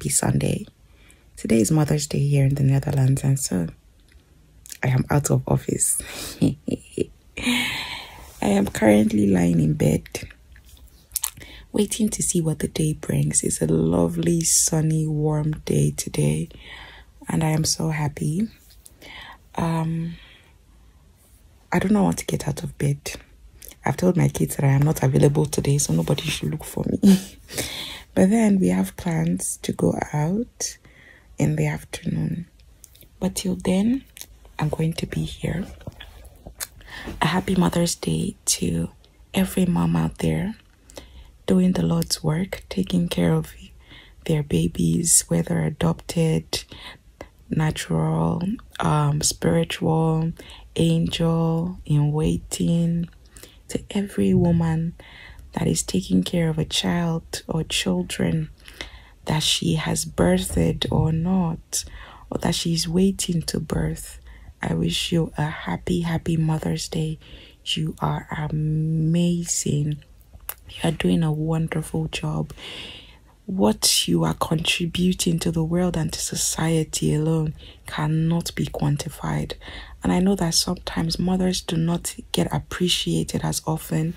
happy Sunday. Today is Mother's Day here in the Netherlands, and so I am out of office. I am currently lying in bed, waiting to see what the day brings. It's a lovely, sunny, warm day today, and I am so happy. I do not want to get out of bed. I've told my kids that I am not available today, so nobody should look for me. But then we have plans to go out in the afternoon. But till then, I'm going to be here. A happy Mother's Day to every mom out there doing the Lord's work, taking care of their babies, whether adopted, natural, spiritual, angel in waiting, to every woman that is taking care of a child or children that she has birthed or not, or that she's waiting to birth. I wish you a happy, happy Mother's Day. You are amazing. You are doing a wonderful job. What you are contributing to the world and to society alone cannot be quantified. And I know that sometimes mothers do not get appreciated as often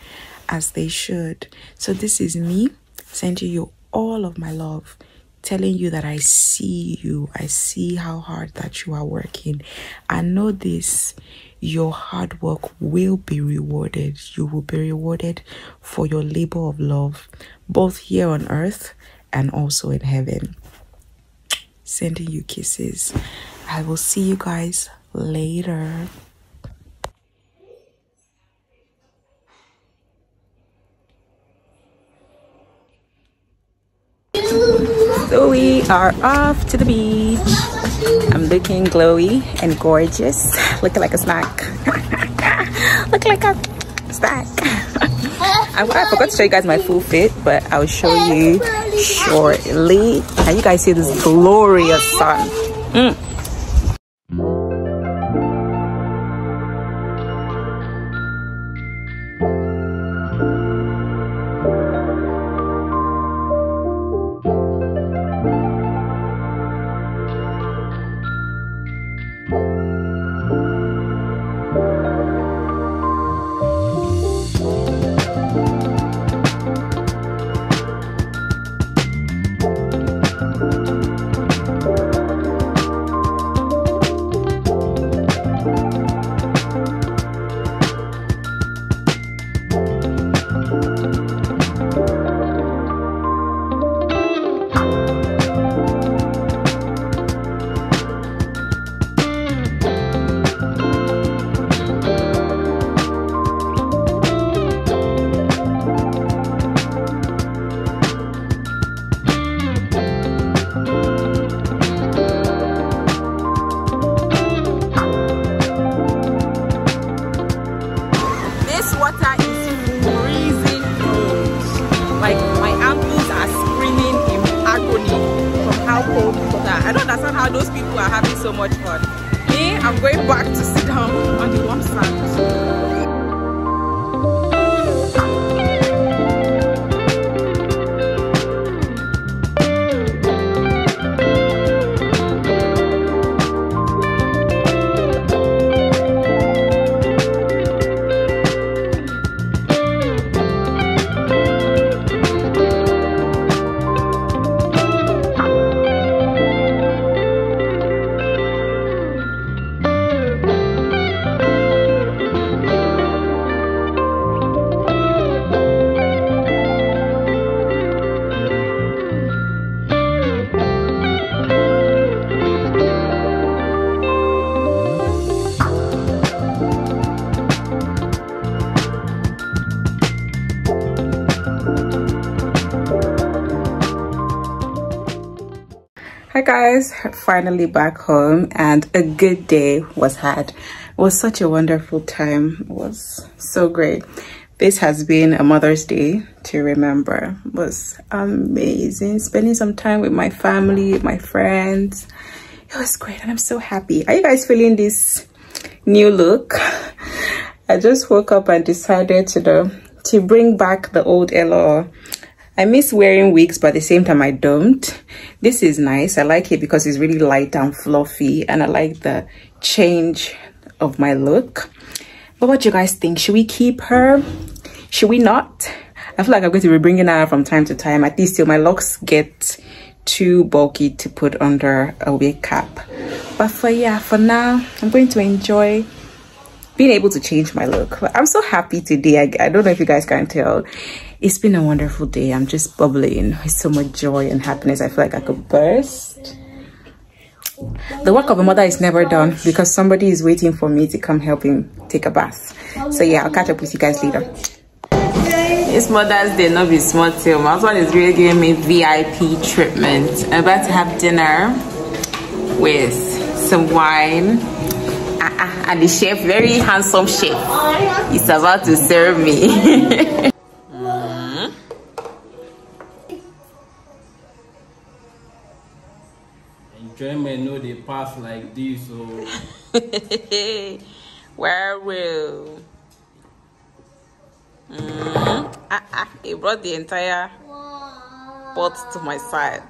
as they should. So this is me sending you all of my love, telling you that I see you. I see how hard that you are working. And know this, your hard work will be rewarded. You will be rewarded for your labor of love, both here on earth and also in heaven. Sending you kisses. I will see you guys later. So we are off to the beach. I'm looking glowy and gorgeous. Looking like a snack. Looking like a snack. I forgot to show you guys my full fit, but I'll show you shortly. And you guys see this glorious sun. Guys, finally back home, and a good day was had. It was such a wonderful time. It was so great. This has been a Mother's Day to remember. It was amazing spending some time with my family, my friends. It was great, and I'm so happy. Are you guys feeling this new look? I just woke up and decided to bring back the old LOL. I miss wearing wigs, but at the same time I don't. This is nice. I like it because it's really light and fluffy, and I like the change of my look. But what do you guys think? Should we keep her? Should we not? I feel like I'm going to be bringing her from time to time, at least till my locks get too bulky to put under a wig cap. But for now, I'm going to enjoy being able to change my look. I'm so happy today. I don't know if you guys can tell. It's been a wonderful day. I'm just bubbling with so much joy and happiness. I feel like I could burst. The work of a mother is never done because somebody is waiting for me to come help him take a bath. So yeah, I'll catch up with you guys later. It's Mother's Day, not be smart till my husband is really giving me VIP treatment. I'm about to have dinner with some wine. And the chef, very handsome chef, is about to serve me. May know they pass like this, so where will it brought the entire pot to my side.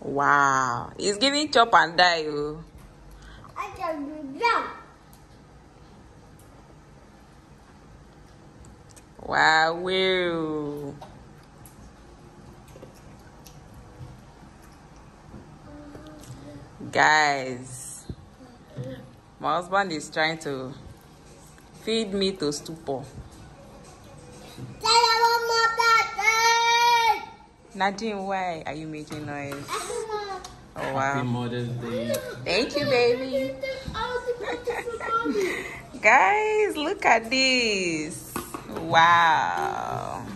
Wow, it's giving chop and die. I can do that. Wow, will. Guys, my husband is trying to feed me to stupor. Nadine, why are you making noise? Oh, wow. Happy Mother's Day. Thank you, baby. Guys, look at this. Wow.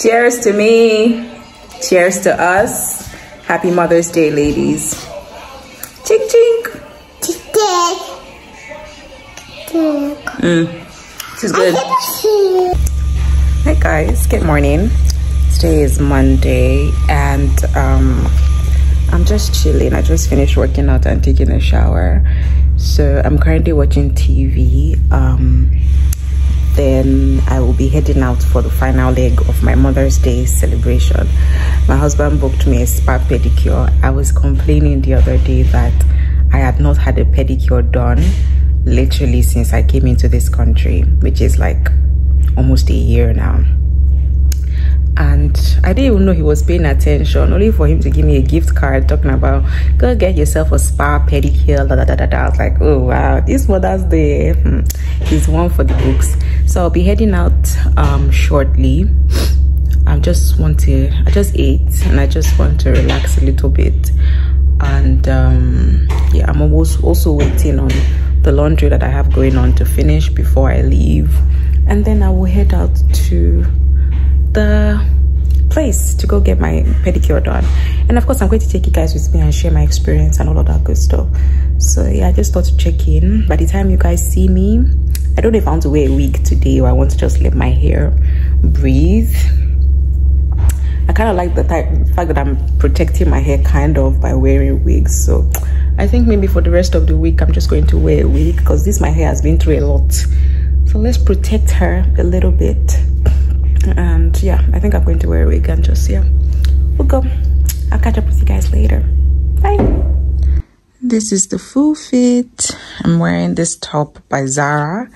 Cheers to me. Cheers to us. Happy Mother's Day, ladies. Chink, chink. This is good. Hi guys, good morning. Today is Monday and I'm just chilling. I just finished working out and taking a shower. So I'm currently watching TV. Then I will be heading out for the final leg of my Mother's Day celebration. My husband booked me a spa pedicure. I was complaining the other day that I had not had a pedicure done literally since I came into this country, which is like almost a year now. And I didn't even know he was paying attention, only for him to give me a gift card talking about, go get yourself a spa pedicure, da da da da da. I was like, oh wow, this Mother's Day is one for the books. So I'll be heading out shortly. I just ate and I just want to relax a little bit. And yeah, I'm also waiting on the laundry that I have going on to finish before I leave. And then I will head out to the place to go get my pedicure done, and of course I'm going to take you guys with me and share my experience and all of that good stuff. So yeah, I just thought to check in. By the time you guys see me, I don't know if I want to wear a wig today or I want to just let my hair breathe. I kind of like the fact that I'm protecting my hair kind of by wearing wigs, so I think maybe for the rest of the week I'm just going to wear a wig because my hair has been through a lot, so let's protect her a little bit. And yeah, I think I'm going to wear a wig and just, yeah, we'll go. I'll catch up with you guys later. Bye. This is the full fit. I'm wearing this top by Zara,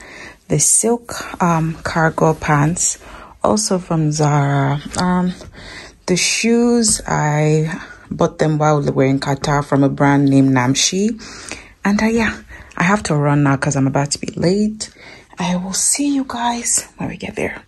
the silk cargo pants, also from Zara. The shoes, I bought them while they were in Qatar from a brand named Namshi. And yeah, I have to run now because I'm about to be late. I will see you guys when we get there.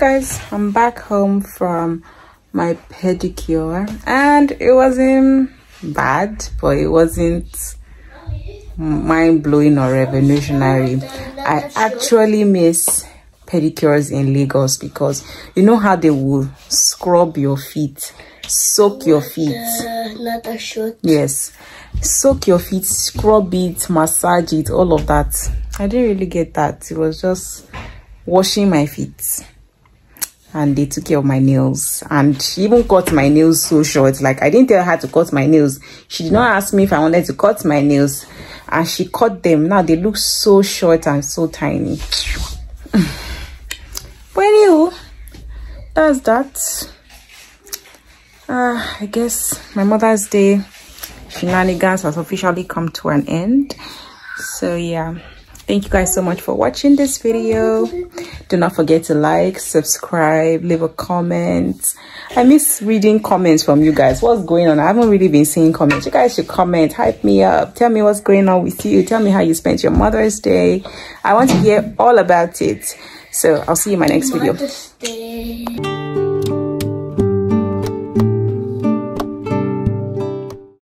guys, I'm back home from my pedicure and it wasn't bad, but it wasn't mind-blowing or revolutionary. I actually miss pedicures in Lagos because you know how they will scrub your feet, soak your feet, yes, soak your feet, scrub it, massage it, all of that. I didn't really get that. It was just washing my feet, and they took care of my nails, and she even cut my nails so short. Like, I didn't tell her to cut my nails. She did not ask me if I wanted to cut my nails, and she cut them. Now they look so short and so tiny. But anywho, that's that. I guess my Mother's Day shenanigans has officially come to an end. So yeah, thank you guys so much for watching this video. Do not forget to like, subscribe, leave a comment. I miss reading comments from you guys. What's going on? I haven't really been seeing comments. You guys should comment, hype me up, tell me what's going on with you, tell me how you spent your Mother's Day. I want to hear all about it. So I'll see you in my next video.